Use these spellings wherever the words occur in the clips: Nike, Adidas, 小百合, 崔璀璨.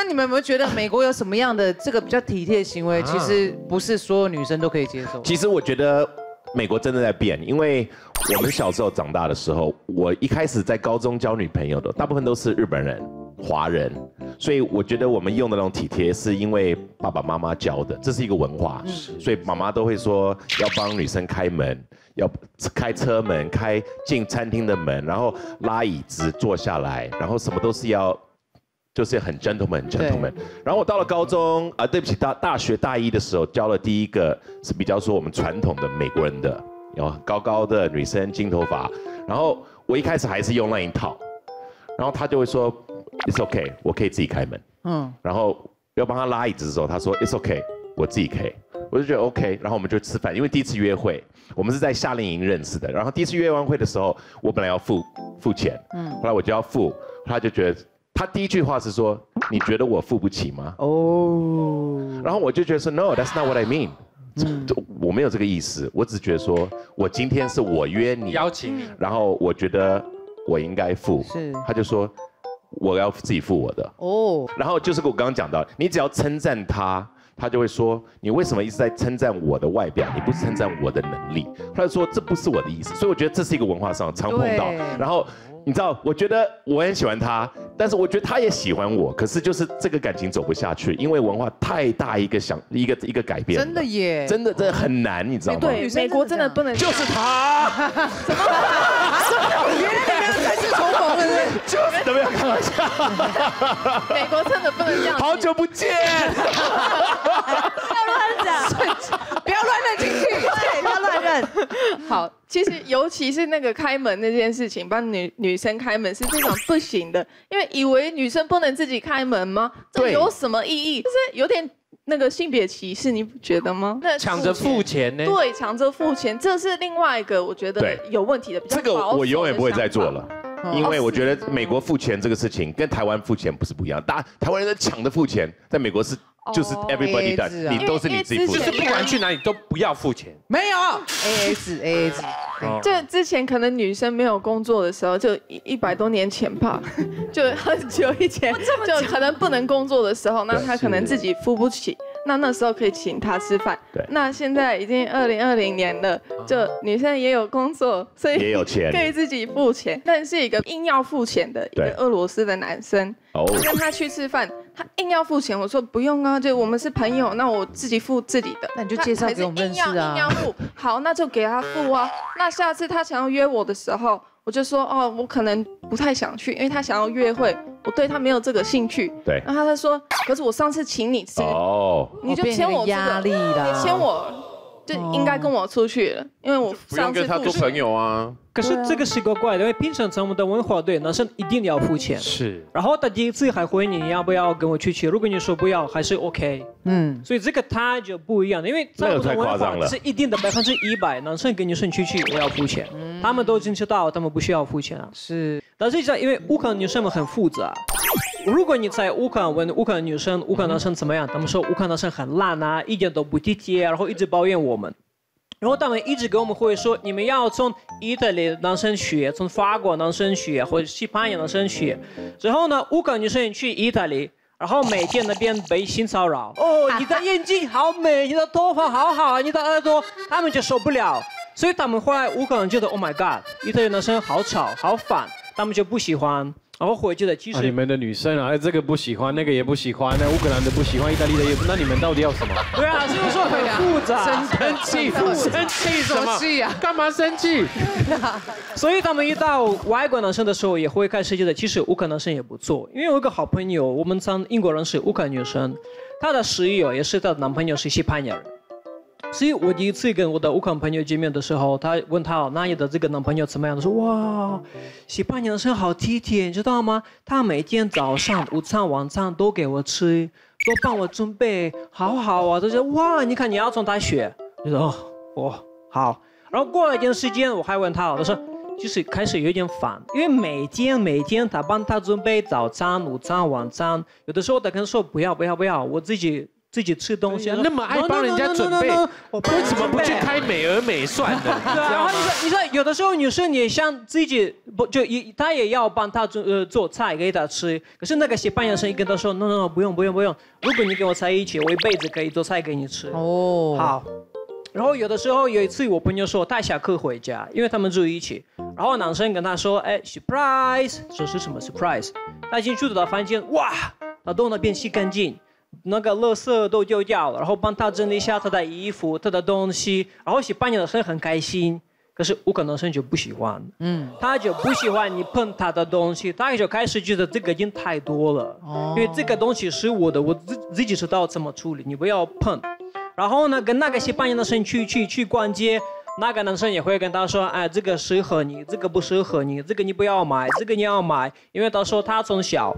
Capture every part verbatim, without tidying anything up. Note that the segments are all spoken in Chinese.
那你们有没有觉得美国有什么样的这个比较体贴的行为？其实不是所有女生都可以接受。其实我觉得美国真的在变，因为我们小时候长大的时候，我一开始在高中交女朋友的大部分都是日本人、华人，所以我觉得我们用的那种体贴是因为爸爸妈妈教的，这是一个文化，所以妈妈都会说要帮女生开门。 要开车门，开进餐厅的门，然后拉椅子坐下来，然后什么都是要，就是很 gentleman gentleman。然后我到了高中，啊，对不起，大大学大一的时候交了第一个是比较说我们传统的美国人的，有高高的女生金头发。然后我一开始还是用那一套，然后他就会说 ，It's okay， 我可以自己开门。嗯。然后要帮他拉椅子的时候，他说 It's okay， 我自己可以。 我就觉得 OK， 然后我们就吃饭，因为第一次约会，我们是在夏令营认识的。然后第一次约完会的时候，我本来要付付钱，嗯，后来我就要付，他就觉得他第一句话是说：“你觉得我付不起吗？”哦，然后我就觉得说 ：“No, that's not what I mean。”嗯，我没有这个意思，我只觉得说我今天是我约你，邀请你，然后我觉得我应该付，是，他就说我要自己付我的。哦，然后就是我刚刚讲到，你只要称赞他。 他就会说：“你为什么一直在称赞我的外表？你不是称赞我的能力。”他就说：“这不是我的意思。”所以我觉得这是一个文化上常碰到。然后你知道，我觉得我很喜欢他，但是我觉得他也喜欢我，可是就是这个感情走不下去，因为文化太大一个想一个一个改变。真的耶！真的真的很难，你知道吗？对，美国真的不能。就是他。什么？原来你们要再次重逢了，是不是？就是怎么样？开玩笑。美国真的不能这样。好久不见。 不要乱讲，不要乱认亲戚，对，不要乱认。好，其实尤其是那个开门那件事情，帮女女生开门是非常不行的，因为以为女生不能自己开门吗？这有什么意义？就是有点那个性别歧视，你不觉得吗？那抢着付钱呢？对，抢着付钱，这是另外一个我觉得有问题的。这个我永远不会再做了。 因为我觉得美国付钱这个事情跟台湾付钱不是不一样，大台湾人在抢着付钱，在美国是就是 everybody does， 你都是你自己付，就是不管去哪里都不要付钱。没有 A S A S， 这之前可能女生没有工作的时候，就一一百多年前吧，就很久以前，就可能不能工作的时候，那她可能自己付不起。 那那时候可以请他吃饭，对。那现在已经二零二零年了，就女生也有工作，所以也有钱，可以自己付钱。但是一个硬要付钱的一个俄罗斯的男生，我跟他去吃饭，他硬要付钱，我说不用啊，就我们是朋友，那我自己付自己的。那你就介绍给我们认识啊。硬要硬要付，好，那就给他付啊。那下次他想要约我的时候，我就说哦，我可能不太想去，因为他想要约会。 我对他没有这个兴趣，对，然后他说，可是我上次请你吃，哦，你就欠我压力啦，你欠我就应该跟我出去了，因为我上次不跟他做朋友啊。可是这个是个怪的，因为平常咱们的文化对男生一定要付钱，是，然后他第一次还问你要不要跟我出去，如果你说不要，还是 OK， 嗯，所以这个他就不一样的，因为咱们的文化是一定的百分之一百，男生跟女生出去也要付钱，他们都已经知道他们不需要付钱啊，是。 但是因为乌克兰女生们很复杂，如果你在乌克兰问乌克兰女生、乌克兰男生怎么样，他们说乌克兰男生很烂啊，一点都不体贴，然后一直抱怨我们，然后他们一直给我们会说，你们要从意大利男生学，从法国男生学，或者西班牙男生学。然后呢，乌克兰女生去意大利，然后每天那边被性骚扰。哦，你的眼睛好美，你的头发好好，你的耳朵，他们就受不了。所以他们后来乌克兰觉得 ，Oh my God， 意大利男生好吵，好烦。 他们就不喜欢，然后回去的其实、啊、你们的女生啊，这个不喜欢，那个也不喜欢，那乌克兰的不喜欢，意大利的也不，那你们到底要什么？对啊，所以说很复杂，生气，生气什么气啊？干嘛生气？所以他们一到外国男生的时候，也会开始觉得，其实乌克兰男生也不错。因为有一个好朋友，我们从英国认识乌克兰女生，她的室友也是她的男朋友是西班牙人。 所以我第一次跟我的乌克兰朋友见面的时候，他问他那你的这个男朋友怎么样？他说哇，西班牙男生好体贴，你知道吗？他每天早上、午餐、晚餐都给我吃，都帮我准备，好好啊！他说哇，你看你要从大学，我说哦哦好。然后过了一段时间，我还问他，他说就是开始有点烦，因为每天每天他帮他准备早餐、午餐、晚餐，有的时候他跟我说不要不要不要，我自己。 自自己吃东西，那么爱帮人家准备，为什么不去开美而美算呢？然后你说，你说有的时候女生也想自己不就一，她也要帮她做呃做菜给她吃，可是那个西班牙生意跟她说 ，no no no， 不用不用不用，如果你跟我在一起，我一辈子可以做菜给你吃。哦，好。 然后有的时候有一次，我朋友说他下课回家，因为他们住一起。然后男生跟他说：“哎 ，surprise， 说是什么 surprise？” 他进去到房间，哇，他都那边洗干净，那个垃圾都丢掉了，然后帮他整理一下他的衣服、他的东西。然后西班牙男生很开心，可是乌克兰男生就不喜欢，嗯，他就不喜欢你碰他的东西，他就开始觉得这个人太多了，哦、因为这个东西是我的，我自自己知道怎么处理，你不要碰。 然后呢，跟那个西班牙男生去去去逛街，那个男生也会跟他说，哎，这个适合你，这个不适合你，这个你不要买，这个你要买，因为他说他从小，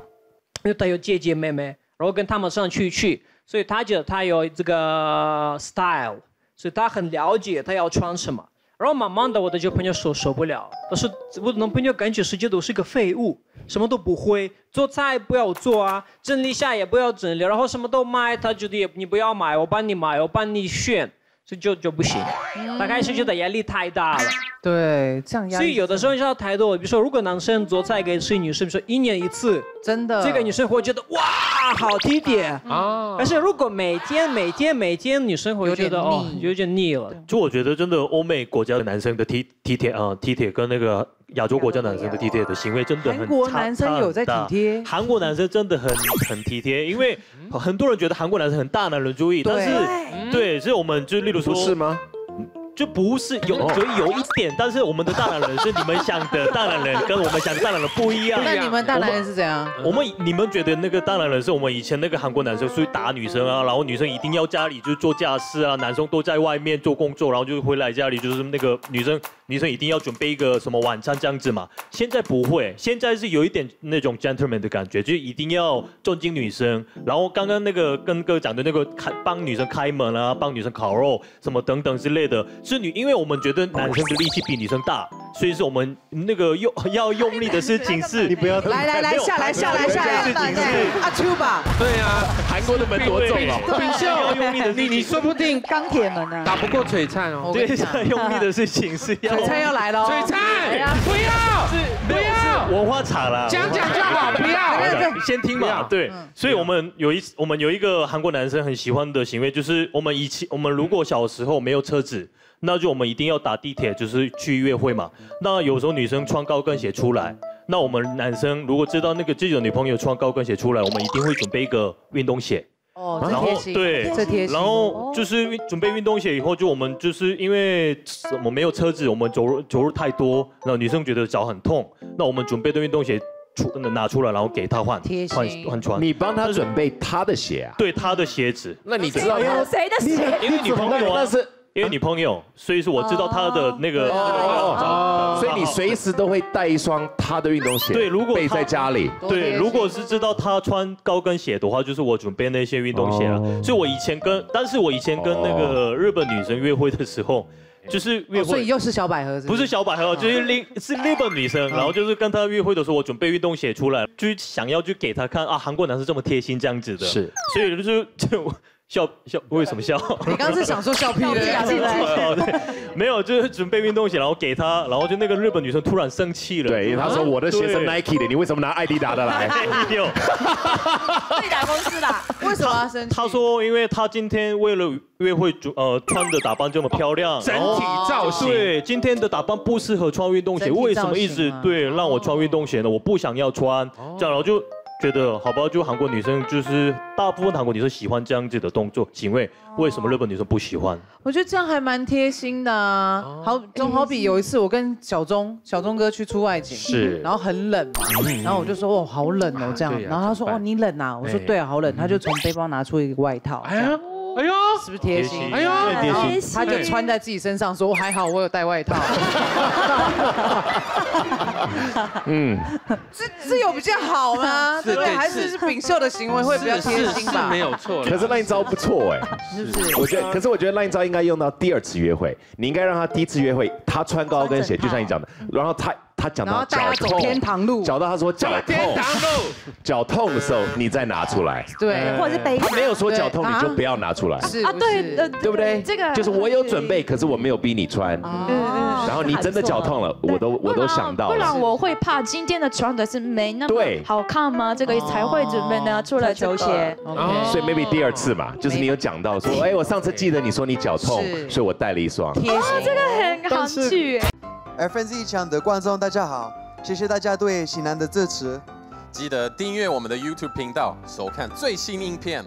因为他有姐姐妹妹，然后跟他们上去去，所以他觉得他有这个 style， 所以他很了解他要穿什么。然后慢慢的，我的这朋友受受不了，他说我男朋友感觉世界都是个废物，什么都不会，做菜不要做啊，整理一下也不要整理，然后什么都卖，他觉得也你不要买，我帮你买，我帮你选，所以就就不行。他开始觉得压力太大了。对，这样压力。所以有的时候要太多，比如说如果男生做菜给吃女生，比如说一年一次，真的，这个女生会觉得哇好体贴啊。但是如果每天每天每天女生会觉得哦有点腻了。就我觉得真的欧美国家的男生的体体贴啊体贴跟那个。 亚洲国家男生的体贴的行为真的很，韩国男生有在体贴，韩国男生真的很很体贴，因为很多人觉得韩国男生很大男人主义，但是对，所以我们就例如说，不是吗？就不是有，所以有一点，但是我们的大男人是你们想的大男人，跟我们想的大男人不一样。那你们大男人是怎样？我们你们觉得那个大男人是我们以前那个韩国男生去打女生啊，然后女生一定要家里就是做家事啊，男生都在外面做工作，然后就回来家里就是那个女生。 女生一定要准备一个什么晚餐这样子嘛？现在不会，现在是有一点那种 gentleman 的感觉，就是一定要尊敬女生。然后刚刚那个跟哥讲的那个开帮女生开门啊，帮女生烤肉什么等等之类的，是女，因为我们觉得男生的力气比女生大，所以说我们那个用要用力的事情是，你不要来来来下来下来下来，事情是阿秋吧？对啊，韩国的门多重啊，比较用力的，你你说不定钢铁门啊，打不过璀璨哦。对，用力的事情是要。 璀璨要来了！璀璨，不要，不要，文化场了，讲讲就好，不要，先听嘛。对，所以我们有一我们有一个韩国男生很喜欢的行为，就是我们以前我们如果小时候没有车子，那就我们一定要打地铁，就是去约会嘛。那有时候女生穿高跟鞋出来，那我们男生如果知道那个自己的女朋友穿高跟鞋出来，我们一定会准备一个运动鞋。 哦，然后对，然后就是准备运动鞋以后，就我们就是因为我们没有车子，我们走路走路太多，那女生觉得脚很痛，那我们准备的运动鞋出拿出来，然后给她换换换穿。你帮她准备她的鞋啊？对，她的鞋子。那你知道谁的鞋？因为女朋友啊，因为女朋友，所以说我知道她的那个。哦，所以你随时都会带一双她的运动鞋。对，如果备在家里。对，如果是知道她穿高跟鞋的话，就是我准备那些运动鞋了。所以我以前跟，但是我以前跟那个日本女生约会的时候，就是约会。所以又是小百合。不是小百合，就是另是日本女生，然后就是跟她约会的时候，我准备运动鞋出来，就想要去给她看啊，韩国男生这么贴心这样子的。是。所以就是就。 笑笑为什么笑？你刚刚是想说笑屁的呀？没有，就是准备运动鞋，然后给他，然后就那个日本女生突然生气了。对，她说我的鞋是 Nike 的，你为什么拿爱迪达的来？有，爱迪达公司的，为什么要生气？她说，因为她今天为了约会，呃，穿的打扮这么漂亮，整体造型。对，今天的打扮不适合穿运动鞋，为什么一直对让我穿运动鞋呢？我不想要穿，这样然后就。 觉得好吧，就韩国女生就是大部分韩国女生喜欢这样子的动作行为，为什么日本女生不喜欢？我觉得这样还蛮贴心的啊。好，就好比有一次我跟小钟小钟哥去出外景，是，然后很冷嘛，然后我就说哦好冷哦这样，然后他说哦你冷啊，我说对啊好冷，他就从背包拿出一个外套，哎呀，哎呦，是不是贴心？哎呦，然后他就穿在自己身上，说还好我有带外套。 嗯，这这有比较好吗？对，还是是秉秀的行为会比较贴心吧？没有错。可是那一招不错哎，是不是？我觉得，可是我觉得那一招应该用到第二次约会。你应该让他第一次约会，他穿高跟鞋，就像你讲的，然后他他讲到脚痛，天堂路，讲到他说脚痛，脚痛的时候你再拿出来，对，或者是悲伤，他没有说脚痛你就不要拿出来，啊对，对不对？这个就是我有准备，可是我没有逼你穿，然后你真的脚痛了，我都我都想到，不然我会怕今天的穿的是没那么好看吗？这个才会准备拿出来球鞋，所以 maybe 第二次嘛，就是你有讲到说，哎，我上次记得你说你脚痛，所以我带了一双，哇，这个很好趣。 F N Z 抢的观众，大家好，谢谢大家对喜南的支持。记得订阅我们的 YouTube 频道，收看最新影片。